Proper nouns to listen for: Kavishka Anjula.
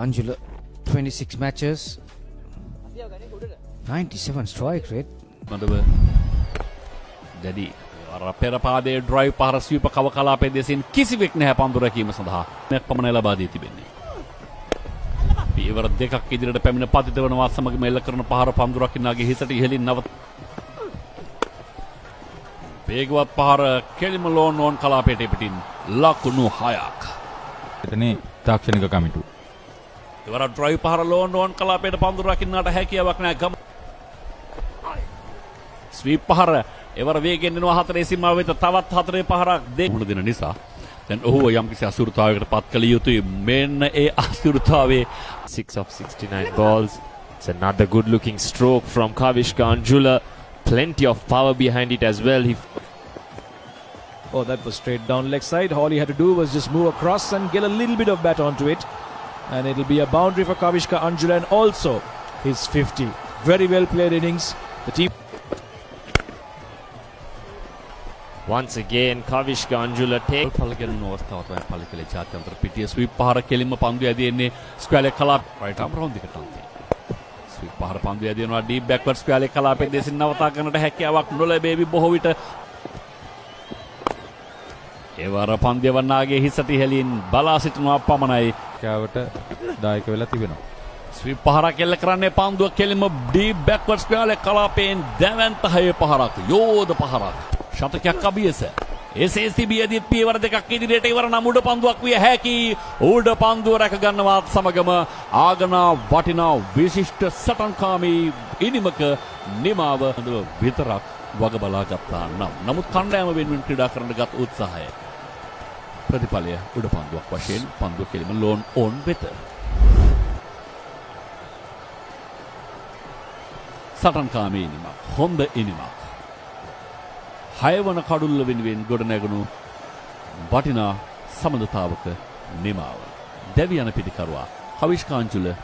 Anjula, 26 matches, 97 strike rate. Jadi pera pade drive para sweeper kawakalape desin kisivek ne pandura kima sandaha mek pamana laba di tibenne piwara dekak idirata pemina pathitha wenawa samage mella karana pahara pandurak innage hisata ihelin nawa begwat pahara kelima lone on kalapete pitin lakunu hayak etane takshanika kamitu piwara drive pahara lone on kalapete pandurak innata hakiyaවක් naha gam sweep pahara ever we again in Hatrasima with the Tavat Hatre Parak de Nisa. Then oh, Yamkis Asurta, Patkaliutu, Men A Asurtawe. 6 of 69 balls. It's another good looking stroke from Kavishka Anjula. Plenty of power behind it as well. Oh, that was straight down leg side. All he had to do was just move across and get a little bit of bat onto it. And it'll be a boundary for Kavishka Anjula and also his 50. Very well played innings. The team. Once again, Kavishka Anjula take. Sweep Pahara Kelima Pandu Adine, Squale Kalap, right arm round the Katante. Sweep Pahara Pandu Adina, deep backward Squale Kalap, this in Navatakan, Hakiawak, Nula Baby Bohovita. Evara Pandeva Nage, Hisati Helin, Balasituna Pamanai. Kavata, Daikula Tibino. Sweep Pahara Kelakrane Pandu Kelima, deep backward Squale Kalap in Devantahe Paharak, Yo the Paharak. Shataka Kabiasa. SSTB did Piver the Kakidi Taver Namuda Panduaki Haki, Uda Pandu Rakaganamat Samagama, Agana, Vatina, Vishishta Satan Kami, Inimaka, Nimava, Vitra, Wagabala Gata. Now, Namukanda win Tidakar and Gat Utsahe. Pratipalya, Uda Pandu Kwashin, Pandu Kilim alone own better. Satan Kami Inima, Honda Inima. Hayavana Kadula win Godanagunu, Batina, Samadhavaka, Nimawa, Deviana Pitikarwa, Kavishka Anjula.